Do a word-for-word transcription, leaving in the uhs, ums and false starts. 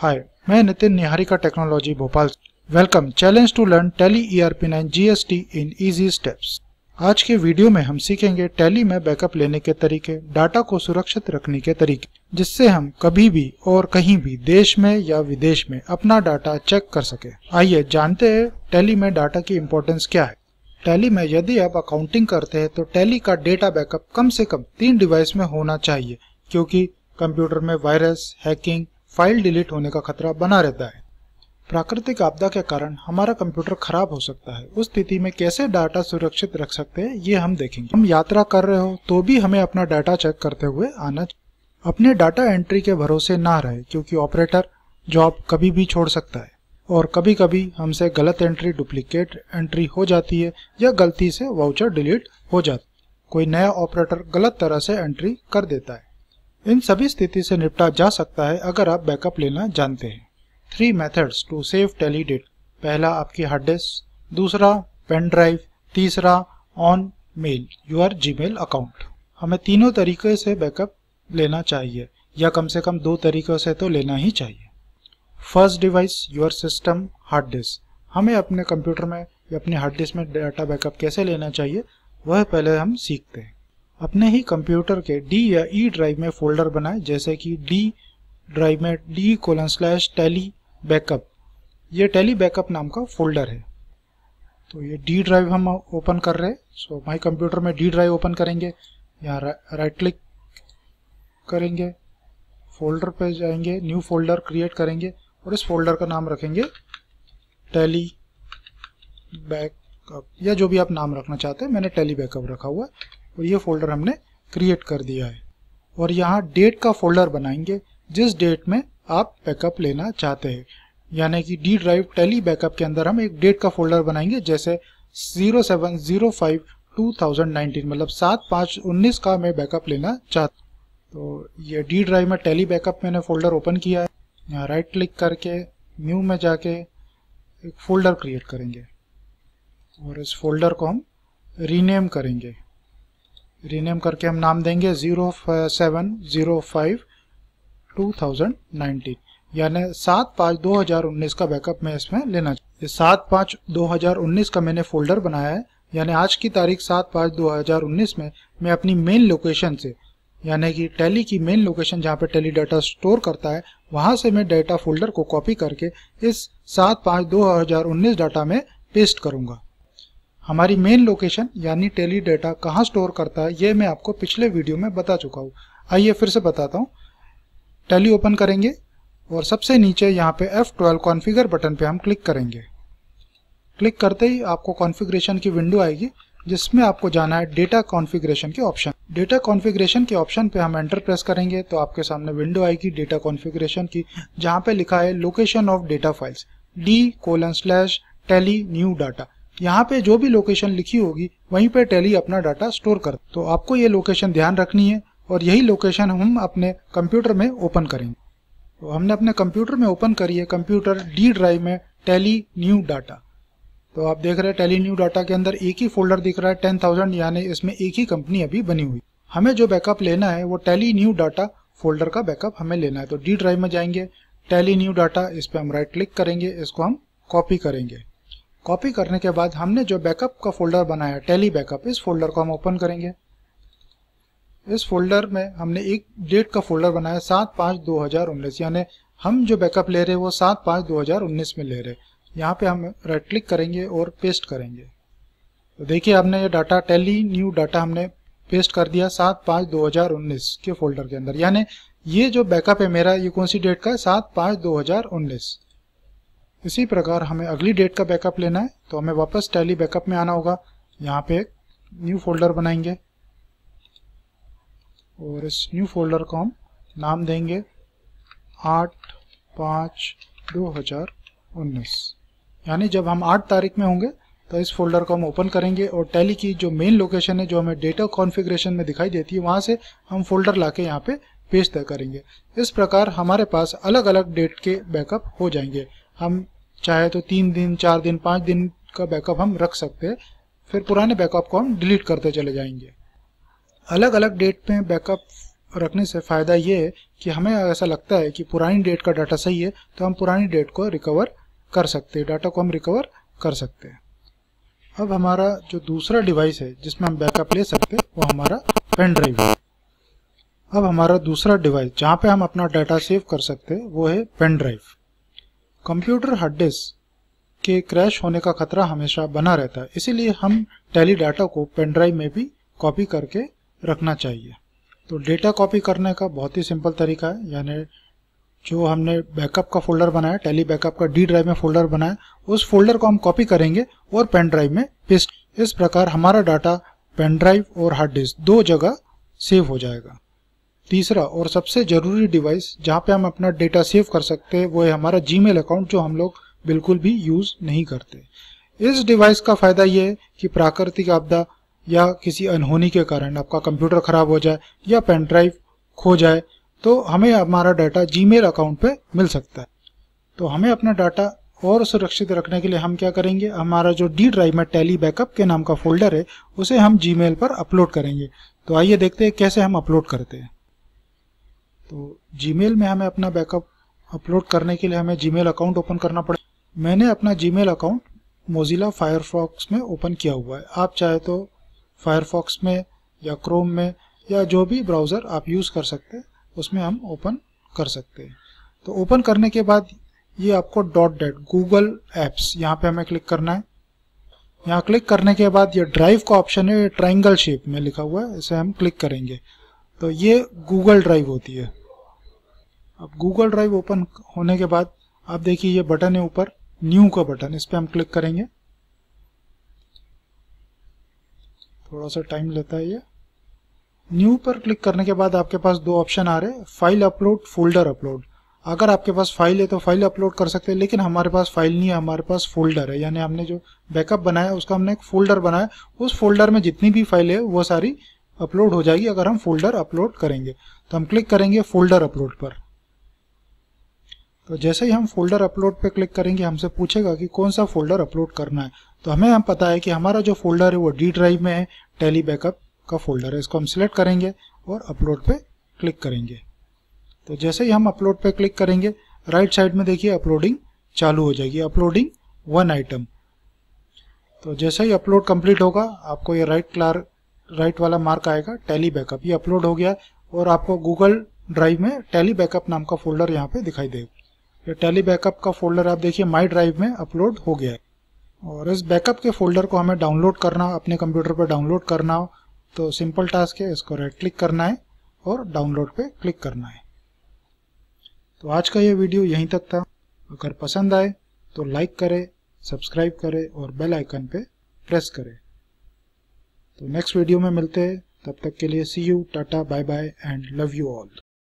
हाय, मैं Nitin Niharika technology Bhopal. Welcome challenge to learn Tally E R P nine G S T in easy steps. आज के video में हम सीखेंगे टैली में बैकअप लेने के तरीके, डाटा को सुरक्षित रखने के तरीके, जिससे हम कभी भी और कहीं भी देश में या विदेश में अपना डाटा चेक कर सके। आइए जानते हैं टैली में डाटा की इम्पोर्टेंस क्या है। टैली में यदि आप अकाउंटिंग करते हैं तो टैली का डेटा बैकअप कम से कम तीन डिवाइस में होना चाहिए, क्योंकि कंप्यूटर में वायरस, हैकिंग, फाइल डिलीट होने का खतरा बना रहता है। प्राकृतिक आपदा के कारण हमारा कंप्यूटर खराब हो सकता है, उस स्थिति में कैसे डाटा सुरक्षित रख सकते हैं ये हम देखेंगे। हम यात्रा कर रहे हो तो भी हमें अपना डाटा चेक करते हुए आना चाहिए। अपने डाटा एंट्री के भरोसे ना रहे, क्योंकि ऑपरेटर जॉब कभी भी छोड़ सकता है और कभी कभी हमसे गलत एंट्री, डुप्लीकेट एंट्री हो जाती है या गलती से वाउचर डिलीट हो जाता है। कोई नया ऑपरेटर गलत तरह से एंट्री कर देता है। इन सभी स्थिति से निपटा जा सकता है अगर आप बैकअप लेना जानते हैं। Three methods to save tally data. पहला आपकी हार्ड डिस्क, दूसरा पेन ड्राइव, तीसरा on mail your Gmail account. हमें तीनों तरीके से बैकअप लेना चाहिए, या कम से कम दो तरीकों से तो लेना ही चाहिए। First device your system hard disk. हमें अपने कंप्यूटर में या अपने हार्ड डिस्क में डाटा बैकअप कैसे लेना चाहिए वह पहले हम सीखते हैं। अपने ही कंप्यूटर के डी या ई ड्राइव में फोल्डर बनाए, जैसे कि डी ड्राइव में D colon slash Tally backup, ये टैली बैकअप नाम का फोल्डर है। तो ये डी ड्राइव हम ओपन कर रहे हैं। सो माई कंप्यूटर में डी ड्राइव ओपन करेंगे, यहाँ रा, राइट क्लिक करेंगे, फोल्डर पे जाएंगे, न्यू फोल्डर क्रिएट करेंगे और इस फोल्डर का नाम रखेंगे टैली बैकअप, या जो भी आप नाम रखना चाहते हैं। मैंने टैली बैकअप रखा हुआ है और ये फोल्डर हमने क्रिएट कर दिया है। और यहाँ डेट का फोल्डर बनाएंगे जिस डेट में आप बैकअप लेना चाहते हैं, यानी कि डी ड्राइव टैली बैकअप के अंदर हम एक डेट का फोल्डर बनाएंगे, जैसे zero seven zero five two thousand nineteen, मतलब सात पाँच उन्नीस का मैं बैकअप लेना चाहता हूँ। तो ये डी ड्राइव में टैली बैकअप मैंने फोल्डर ओपन किया है। यहाँ राइट क्लिक करके न्यू में जाके एक फोल्डर क्रिएट करेंगे और इस फोल्डर को हम रीनेम करेंगे। रीनेम करके हम नाम देंगे zero seven zero five two thousand nineteen, यानी सात पाँच दो हज़ार उन्नीस का बैकअप मैं इसमें लेना चाहिए। सात पाँच दो हज़ार उन्नीस का मैंने फोल्डर बनाया है, यानी आज की तारीख सात पाँच दो हज़ार उन्नीस में मैं अपनी मेन लोकेशन से, यानी कि टैली की मेन लोकेशन जहाँ पे टैली डाटा स्टोर करता है, वहाँ से मैं डाटा फोल्डर को कॉपी करके इस सात पाँच दो हज़ार उन्नीस डाटा में पेस्ट करूँगा। हमारी मेन लोकेशन यानी टैली डाटा कहाँ स्टोर करता है ये मैं आपको पिछले वीडियो में बता चुका हूँ। आइए फिर से बताता हूँ। टैली ओपन करेंगे और सबसे नीचे यहाँ पे एफ ट्वेल्व कॉन्फ़िगर बटन पे हम क्लिक करेंगे। क्लिक करते ही आपको कॉन्फ़िगरेशन की विंडो आएगी, जिसमें आपको जाना है डेटा कॉन्फ़िगरेशन के ऑप्शन। डेटा कॉन्फ़िगरेशन के ऑप्शन पे हम एंटर प्रेस करेंगे तो आपके सामने विंडो आएगी डेटा कॉन्फ़िगरेशन की, जहाँ पे लिखा है location of data files D colon slash Tally new data. यहाँ पे जो भी लोकेशन लिखी होगी वहीं पे टैली अपना डाटा स्टोर कर, तो आपको ये लोकेशन ध्यान रखनी है और यही लोकेशन हम अपने कंप्यूटर में ओपन करेंगे। तो हमने अपने कंप्यूटर में ओपन करी है, कंप्यूटर डी ड्राइव में टैली न्यू डाटा। तो आप देख रहे हैं टैली न्यू डाटा के अंदर एक ही फोल्डर दिख रहा है टेन थाउज़ेंड, यानी इसमें एक ही कंपनी अभी बनी हुई। हमें जो बैकअप लेना है वो टैली न्यू डाटा फोल्डर का बैकअप हमें लेना है। तो डी ड्राइव में जाएंगे, टैली न्यू डाटा, इस पर हम राइट क्लिक करेंगे, इसको हम कॉपी करेंगे। कॉपी करने के बाद हमने जो बैकअप का फोल्डर बनाया टैली बैकअप, इस फोल्डर को हम ओपन करेंगे। इस फोल्डर में हमने एक डेट का फोल्डर बनाया सात पाँच दो हज़ार उन्नीस, यानी हम जो बैकअप ले रहे हैं वो सात पाँच दो हज़ार उन्नीस में ले रहे हैं। यहाँ पे हम राइट क्लिक करेंगे और पेस्ट करेंगे। तो देखिए हमने ये डाटा टैली न्यू डाटा हमने पेस्ट कर दिया सात पाँच दो हज़ार उन्नीस के फोल्डर के अंदर, यानी ये जो बैकअप है मेरा ये कौन सी डेट का है, सात पाँच दो हज़ार उन्नीस। इसी प्रकार हमें अगली डेट का बैकअप लेना है तो हमें वापस टैली बैकअप में आना होगा। यहाँ पे एक न्यू फोल्डर बनाएंगे और इस न्यू फोल्डर को हम नाम देंगे आठ पाँच दो हज़ार उन्नीस, यानी जब हम आठ तारीख में होंगे तो इस फोल्डर को हम ओपन करेंगे और टैली की जो मेन लोकेशन है जो हमें डेटा कॉन्फ़िगरेशन में दिखाई देती है वहाँ से हम फोल्डर लाके यहाँ पे पेस्ट करेंगे। इस प्रकार हमारे पास अलग अलग डेट के बैकअप हो जाएंगे। हम चाहे तो तीन दिन, चार दिन, पाँच दिन का बैकअप हम रख सकते हैं, फिर पुराने बैकअप को हम डिलीट करते चले जाएंगे। अलग अलग डेट में बैकअप रखने से फ़ायदा ये है कि हमें ऐसा लगता है कि पुरानी डेट का डाटा सही है तो हम पुरानी डेट को रिकवर कर सकते हैं, डाटा को हम रिकवर कर सकते हैं। अब हमारा जो दूसरा डिवाइस है जिसमें हम बैकअप ले सकते हैं वो हमारा पेन ड्राइव है। अब हमारा दूसरा डिवाइस जहाँ पे हम अपना डाटा सेव कर सकते हैं वो है pen drive. Computer hard disk के क्रैश होने का खतरा हमेशा बना रहता है, इसीलिए हम टैली डाटा को पेन ड्राइव में भी कॉपी करके रखना चाहिए। तो डेटा कॉपी करने का बहुत ही सिंपल तरीका है, यानी जो हमने बैकअप का फोल्डर बनाया, टैली बैकअप का डी ड्राइव में फोल्डर बनाया, उस फोल्डर को हम कॉपी करेंगे और पेन ड्राइव में पेस्ट। इस प्रकार हमारा डाटा पेन ड्राइव और हार्ड डिस्क दो जगह सेव हो जाएगा। तीसरा और सबसे ज़रूरी डिवाइस जहाँ पे हम अपना डेटा सेव कर सकते हैं वो है हमारा जीमेल अकाउंट, जो हम लोग बिल्कुल भी यूज़ नहीं करते। इस डिवाइस का फ़ायदा ये है कि प्राकृतिक आपदा या किसी अनहोनी के कारण आपका कंप्यूटर ख़राब हो जाए या पेन ड्राइव खो जाए तो हमें हमारा डाटा जीमेल अकाउंट पे मिल सकता है। तो हमें अपना डाटा और सुरक्षित रखने के लिए हम क्या करेंगे, हमारा जो डी ड्राइव में टैली बैकअप के नाम का फोल्डर है उसे हम जीमेल पर अपलोड करेंगे। तो आइए देखते हैं कैसे हम अपलोड करते हैं। तो जीमेल में हमें अपना बैकअप अपलोड करने के लिए हमें जीमेल अकाउंट ओपन करना पड़ेगा। मैंने अपना जीमेल अकाउंट मोजिला फायरफॉक्स में ओपन किया हुआ है। आप चाहे तो फायरफॉक्स में या क्रोम में या जो भी ब्राउज़र आप यूज़ कर सकते हैं उसमें हम ओपन कर सकते हैं। तो ओपन करने के बाद ये आपको डॉट डॉट गूगल एप्स यहाँ पे हमें क्लिक करना है। यहाँ क्लिक करने के बाद ये ड्राइव का ऑप्शन है, ट्राइंगल शेप में लिखा हुआ है, इसे हम क्लिक करेंगे। तो ये गूगल ड्राइव होती है। अब गूगल ड्राइव ओपन होने के बाद आप देखिए ये बटन है ऊपर, न्यू का बटन, इस पर हम क्लिक करेंगे। थोड़ा सा टाइम लेता है ये। न्यू पर क्लिक करने के बाद आपके पास दो ऑप्शन आ रहे हैं, फाइल अपलोड, फोल्डर अपलोड। अगर आपके पास फाइल है तो फाइल अपलोड कर सकते हैं, लेकिन हमारे पास फाइल नहीं है, हमारे पास फोल्डर है। यानी हमने जो बैकअप बनाया उसका हमने एक फोल्डर बनाया, उस फोल्डर में जितनी भी फाइल है वो सारी अपलोड हो जाएगी अगर हम फोल्डर अपलोड करेंगे। तो हम क्लिक करेंगे फोल्डर अपलोड पर। तो जैसे ही हम फोल्डर अपलोड पर क्लिक करेंगे हमसे पूछेगा कि कौन सा फोल्डर अपलोड करना है। तो हमें हम पता है कि हमारा जो फोल्डर है वो डी ड्राइव में है, टैली बैकअप का फोल्डर है। इसको हम सिलेक्ट करेंगे और अपलोड पे क्लिक करेंगे। तो जैसे ही हम अपलोड पे क्लिक करेंगे राइट साइड में देखिए अपलोडिंग चालू हो जाएगी, अपलोडिंग वन आइटम। तो जैसे ही अपलोड कंप्लीट होगा आपको ये राइट क्लार राइट वाला मार्क आएगा, टैली बैकअप ये अपलोड हो गया और आपको गूगल ड्राइव में टैली बैकअप नाम का फोल्डर यहाँ पे दिखाई देगा। ये टैली बैकअप का फोल्डर आप देखिए माई ड्राइव में अपलोड हो गया है। और इस बैकअप के फोल्डर को हमें डाउनलोड करना, अपने कंप्यूटर पर डाउनलोड करना हो तो सिंपल टास्क है, इसको राइट क्लिक करना है और डाउनलोड पे क्लिक करना है। तो आज का ये वीडियो यहीं तक था। अगर पसंद आए तो लाइक करें, सब्सक्राइब करें और बेल आइकन पे प्रेस करें। तो नेक्स्ट वीडियो में मिलते हैं, तब तक के लिए see you, tata, bye bye and love you all.